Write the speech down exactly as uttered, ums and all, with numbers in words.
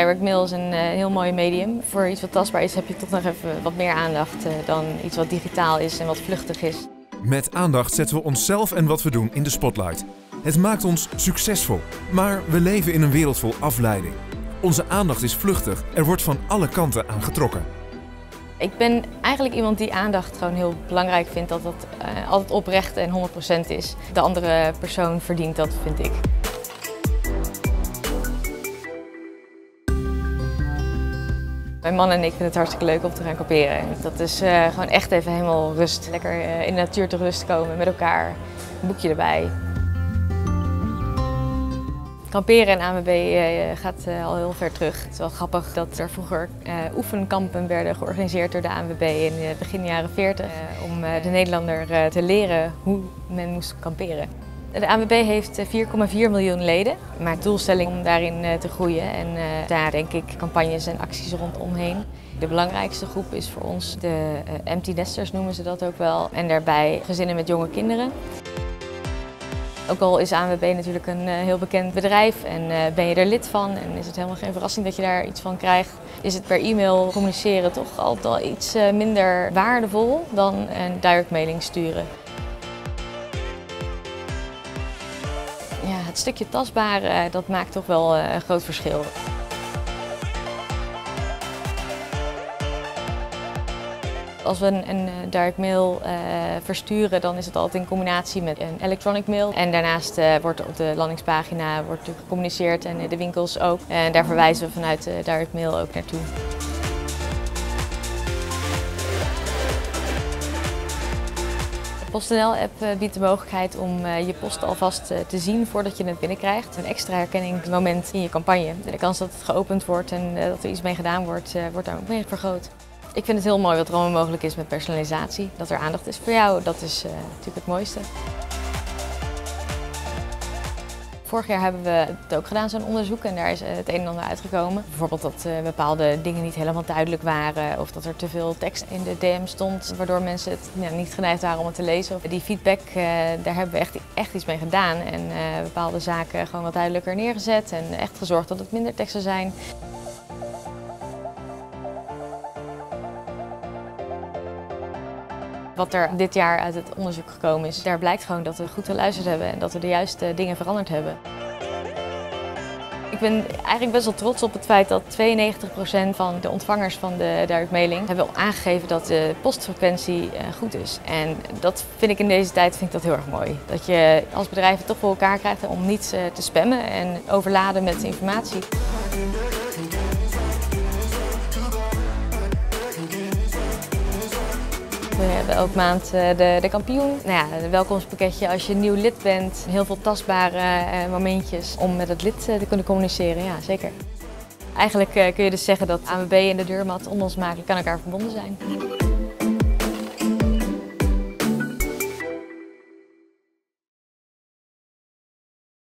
direct mail is een uh, heel mooi medium. Voor iets wat tastbaar is heb je toch nog even wat meer aandacht uh, dan iets wat digitaal is en wat vluchtig is. Met aandacht zetten we onszelf en wat we doen in de spotlight. Het maakt ons succesvol, maar we leven in een wereld vol afleiding. Onze aandacht is vluchtig, er wordt van alle kanten aan getrokken. Ik ben eigenlijk iemand die aandacht gewoon heel belangrijk vindt, dat dat uh, altijd oprecht en honderd procent is. De andere persoon verdient dat, vind ik. Mijn man en ik vinden het hartstikke leuk om te gaan kamperen. Dat is uh, gewoon echt even helemaal rust. Lekker uh, in de natuur te rust komen met elkaar. Een boekje erbij. Kamperen en A N W B uh, gaat uh, al heel ver terug. Het is wel grappig dat er vroeger uh, oefenkampen werden georganiseerd door de A N W B in uh, begin jaren veertig. Uh, om uh, de Nederlander uh, te leren hoe men moest kamperen. De A N W B heeft vier komma vier miljoen leden, maar doelstelling om daarin te groeien en uh, daar denk ik campagnes en acties rondomheen. De belangrijkste groep is voor ons de uh, Empty Nesters, noemen ze dat ook wel, en daarbij gezinnen met jonge kinderen. Ook al is A N W B natuurlijk een uh, heel bekend bedrijf en uh, ben je er lid van en is het helemaal geen verrassing dat je daar iets van krijgt, is het per e-mail communiceren toch altijd al iets uh, minder waardevol dan een direct mailing sturen. Ja, het stukje tastbaar, dat maakt toch wel een groot verschil. Als we een, een direct mail uh, versturen, dan is het altijd in combinatie met een electronic mail. En daarnaast uh, wordt op de landingspagina wordt gecommuniceerd en in de winkels ook. En daar verwijzen we vanuit de direct mail ook naartoe. De PostNL-app biedt de mogelijkheid om je post alvast te zien voordat je het binnenkrijgt. Een extra herkenningsmoment in je campagne. De kans dat het geopend wordt en dat er iets mee gedaan wordt, wordt daar ook mee vergroot. Ik vind het heel mooi wat er allemaal mogelijk is met personalisatie. Dat er aandacht is voor jou, dat is uh, natuurlijk het mooiste. Vorig jaar hebben we het ook gedaan, zo'n onderzoek, en daar is het een en ander uitgekomen. Bijvoorbeeld dat uh, bepaalde dingen niet helemaal duidelijk waren of dat er te veel tekst in de D M stond, waardoor mensen het ja, niet geneigd waren om het te lezen. Die feedback, uh, daar hebben we echt, echt iets mee gedaan en uh, bepaalde zaken gewoon wat duidelijker neergezet en echt gezorgd dat het minder teksten zijn. Wat er dit jaar uit het onderzoek gekomen is, daar blijkt gewoon dat we goed geluisterd hebben en dat we de juiste dingen veranderd hebben. Ik ben eigenlijk best wel trots op het feit dat tweeënnegentig procent van de ontvangers van de direct mailing hebben aangegeven dat de postfrequentie goed is. En dat vind ik in deze tijd vind ik dat heel erg mooi. Dat je als bedrijf het toch voor elkaar krijgt om niet te spammen en overladen met informatie. We hebben elke maand de, de kampioen. Nou ja, een welkomstpakketje als je nieuw lid bent. Heel veel tastbare momentjes om met het lid te kunnen communiceren. Ja, zeker. Eigenlijk kun je dus zeggen dat A N W B en de deurmat onlosmakelijk aan elkaar verbonden zijn.